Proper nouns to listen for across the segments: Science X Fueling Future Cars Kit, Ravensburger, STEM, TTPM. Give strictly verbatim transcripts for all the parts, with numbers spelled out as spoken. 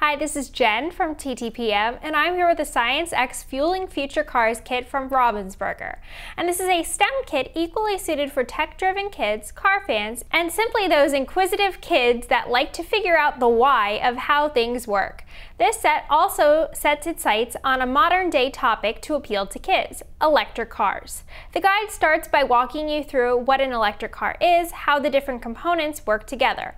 Hi, this is Jen from T T P M, and I'm here with the Science X Fueling Future Cars Kit from Ravensburger. And this is a STEM kit equally suited for tech-driven kids, car fans, and simply those inquisitive kids that like to figure out the why of how things work. This set also sets its sights on a modern-day topic to appeal to kids, electric cars. The guide starts by walking you through what an electric car is, how the different components work together.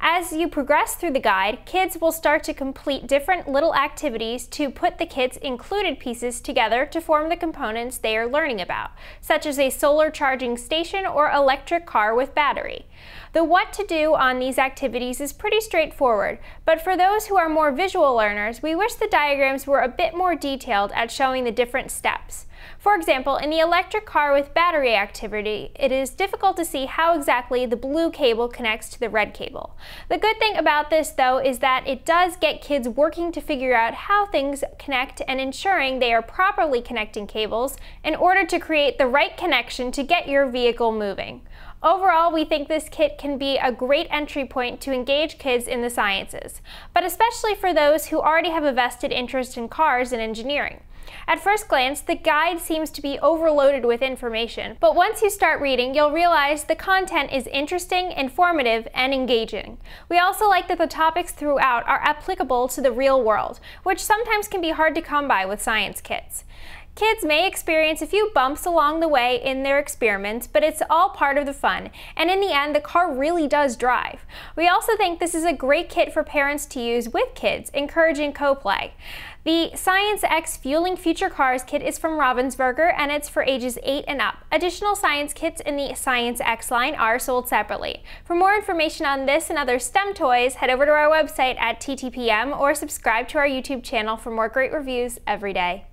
As you progress through the guide, kids will start to complete different little activities to put the kit's included pieces together to form the components they are learning about, such as a solar charging station or electric car with battery. The what to do on these activities is pretty straightforward, but for those who are more visual learners, we wish the diagrams were a bit more detailed at showing the different steps. For example, in the electric car with battery activity, it is difficult to see how exactly the blue cable connects to the red cable. The good thing about this, though, is that it does get kids working to figure out how things connect and ensuring they are properly connecting cables in order to create the right connection to get your vehicle moving. Overall, we think this kit can be a great entry point to engage kids in the sciences, but especially for those who already have a vested interest in cars and engineering. At first glance, the guide seems to be overloaded with information, but once you start reading, you'll realize the content is interesting, informative, and engaging. We also like that the topics throughout are applicable to the real world, which sometimes can be hard to come by with science kits. Kids may experience a few bumps along the way in their experiments, but it's all part of the fun, and in the end, the car really does drive. We also think this is a great kit for parents to use with kids, encouraging co-play. The Science X Fueling Future Cars Kit is from Ravensburger, and it's for ages eight and up. Additional science kits in the Science X line are sold separately. For more information on this and other STEM toys, head over to our website at T T P M or subscribe to our YouTube channel for more great reviews every day.